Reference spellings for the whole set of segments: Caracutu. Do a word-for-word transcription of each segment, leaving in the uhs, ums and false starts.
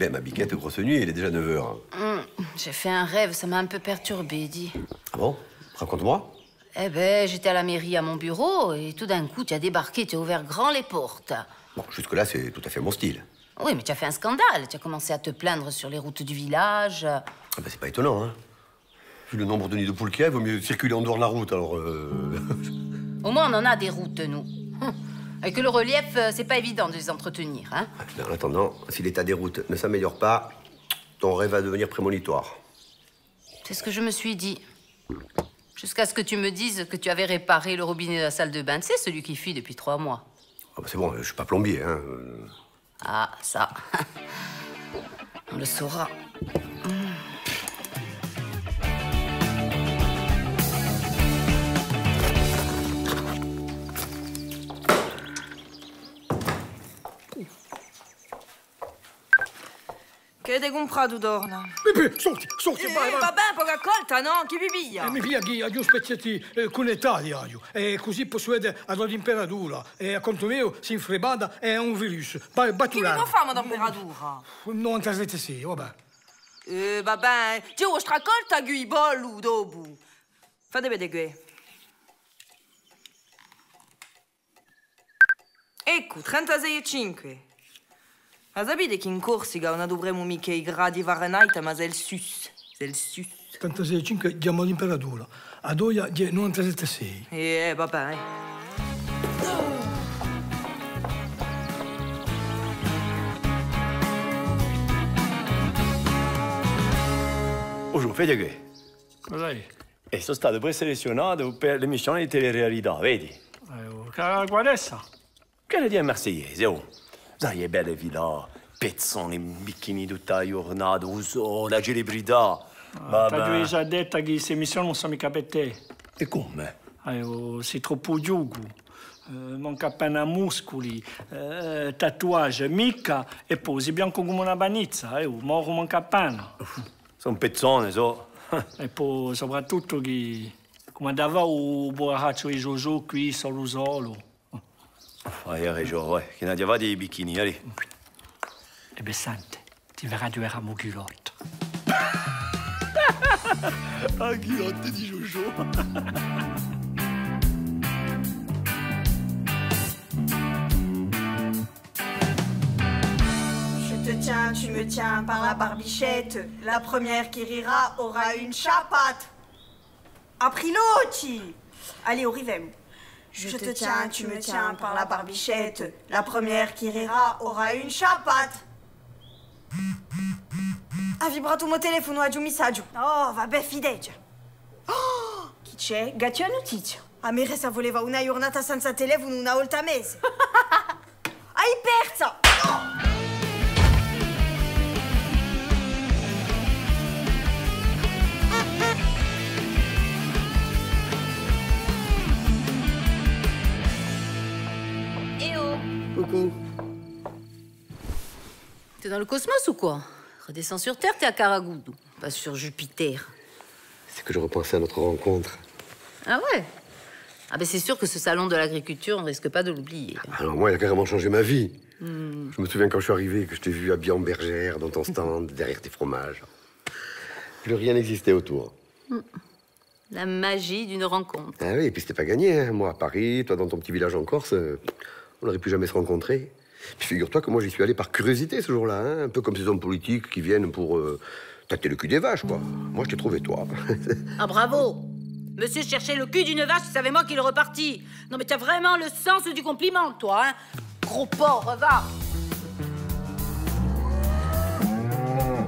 ben ma biquette grosse nuit, il est déjà neuf heures. Mmh, j'ai fait un rêve, ça m'a un peu perturbée, dis. Ah bon? Raconte-moi. Eh ben, j'étais à la mairie, à mon bureau, et tout d'un coup, tu as débarqué, tu as ouvert grand les portes. Bon, jusque-là, c'est tout à fait mon style. Oui, mais tu as fait un scandale. Tu as commencé à te plaindre sur les routes du village. Ah ben, c'est pas étonnant, hein. Vu le nombre de nids de poules qu'il y a, il vaut mieux circuler en dehors de la route, alors... Euh... Au moins, on en a des routes, nous. Hum. Et que le relief, c'est pas évident de les entretenir, hein. En attendant, si l'état des routes ne s'améliore pas, ton rêve va devenir prémonitoire. C'est ce que je me suis dit. Jusqu'à ce que tu me dises que tu avais réparé le robinet de la salle de bain. C'est celui qui fuit depuis trois mois. Oh bah c'est bon, je suis pas plombier, hein. Ah, ça. On le saura. Che hai comprato, Dorna? Bebè, sorti, sorti, eh, vai, vai. Vabbè, poca colta, no? Chi pipiglia? Eh, mi piglia chi, agli spezzetti eh, con l'età di aglio. E eh, così procede ad una temperatura. E eh, a conto mio, si infrebada, è un virus. Ba batturare. Che mi fa una temperatura? novantasette sì, vabbè. Eh, vabbè, c'è una stracolta che i bollu dopo. Fate vedere qui. Ecco, trentasei virgola cinque. Ma sapete che in Corsica non dovremmo mica i gradi Fahrenheit, ma Celsius. Celsius. trentasei virgola cinque diamo temperatura. Ad Oia novantasette virgola sei. Eh, vabbè. Oggi vedi che? Cos'è? E sono stato preselezionato per l'emissione di telerealità, vedi? Eh, guarda. Che ne dici marseillese, oh? Dai, è belle villa, pezzone, bikini tutta giornata, uso la celebrità. Ma ti avevo già detto che queste missioni non sono mica per te. E come? Eh, sei troppo giugo, eh, manca appena muscoli, eh, tatuaggi, mica, e posi bianco come una banizza, eh, moro manca appena. Sono pezzone, so. E poi soprattutto che, come andava il borraccio di Jojo qui, solo solo. Ouais, Réjo, ouais. Qu'il y a des bikinis, allez. Eh ben, Sante, tu verras du à mon culotte. Ah, culotte, t'as dit Jojo. Je te tiens, tu me tiens par la barbichette. La première qui rira aura une chapate. Après l'autre. Allez, au rivem. Je, Je te, te tiens, tu me tiens par la barbichette. La première qui rira aura une chapate. Ha vibrato mon téléphone ou un message. Oh, va bene, fidèle. Oh, qui c'è? Gatti a notizia. A me resa voleva una giornata senza telefono una volta al mese. Hai perso! Oh. Coucou. T'es dans le cosmos ou quoi? Redescends sur Terre, t'es à Caracutu, pas sur Jupiter. C'est que je repensais à notre rencontre. Ah ouais? Ah ben c'est sûr que ce salon de l'agriculture, on risque pas de l'oublier. Alors moi, il a carrément changé ma vie. Mmh. Je me souviens quand je suis arrivé que je t'ai vu habillé en bergère, dans ton stand, derrière tes fromages. Plus rien n'existait autour. Mmh. La magie d'une rencontre. Ah oui, et puis c'était pas gagné, hein. Moi à Paris, toi dans ton petit village en Corse... Euh... On n'aurait plus jamais se rencontrer. Puis figure-toi que moi, j'y suis allé par curiosité ce jour-là, hein, un peu comme ces hommes politiques qui viennent pour euh, tâter le cul des vaches, quoi. Moi, je t'ai trouvé, toi. Ah, bravo! Monsieur cherchait le cul d'une vache, savait moi qu'il repartit. Non, mais t'as vraiment le sens du compliment, toi, hein? Gros porc, va!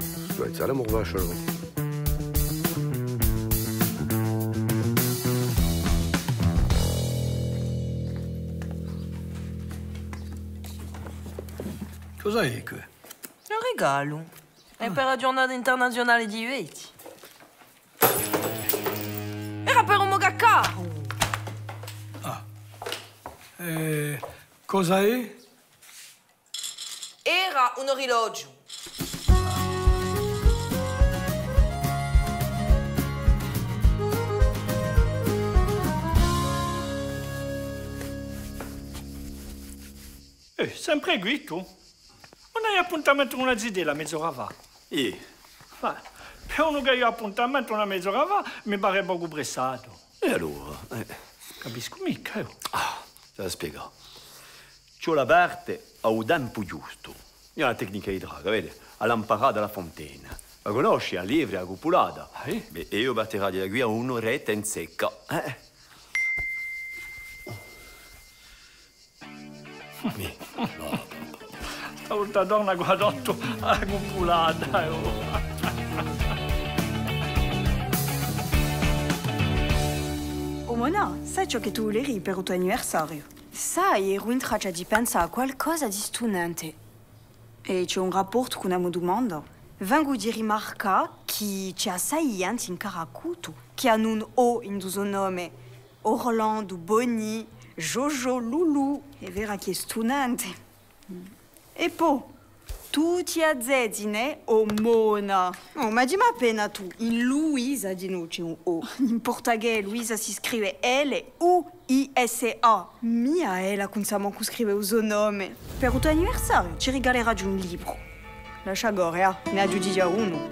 Ça doit être ça, la mourvache, alors. Cos'è che? Un regalo. È per la giornata internazionale di veti. Era per un mogaccaro. Ah. Eh, cosa è? Era un orologio. Eh, sempre guito. Non hai appuntamento con la zidella a mezz'ora va. E? Ma, per uno che io appuntamento una mezz'ora va, mi pare poco pressato. E allora? Eh. Capisco mica io. Ah, te la spiego. C'ho la parte al tempo giusto. È una tecnica idraulica, vedi? All'amparata alla fontana. La conosci? A livre, a cupulata. Ah, eh? Beh, io batterò di qui a un'oretta in secca. Eh? Mi. Questa donna guadotto a cupulata. Oh, Mona, sai ciò che tu volevi per il tuo anniversario? Sai, ero in traccia di pensare a qualcosa di stunante. E c'è un rapporto con una domanda. Vengo di rimarcare che c'è assai gente in Caracutu che hanno un O in suo nome. Orlando, Boni, Jojo, Lulu. È vero che è stunante. E poi, tutti a Zedine o Mona. Oh, ma dimmi appena tu, in Luisa di noi c'è un O. In portoghese Luisa si scrive L U I S A. Mia è la che si scrive il suo nome. Per il tuo anniversario ci regalerà di un libro. Lascia agora, ne aggiungi già uno.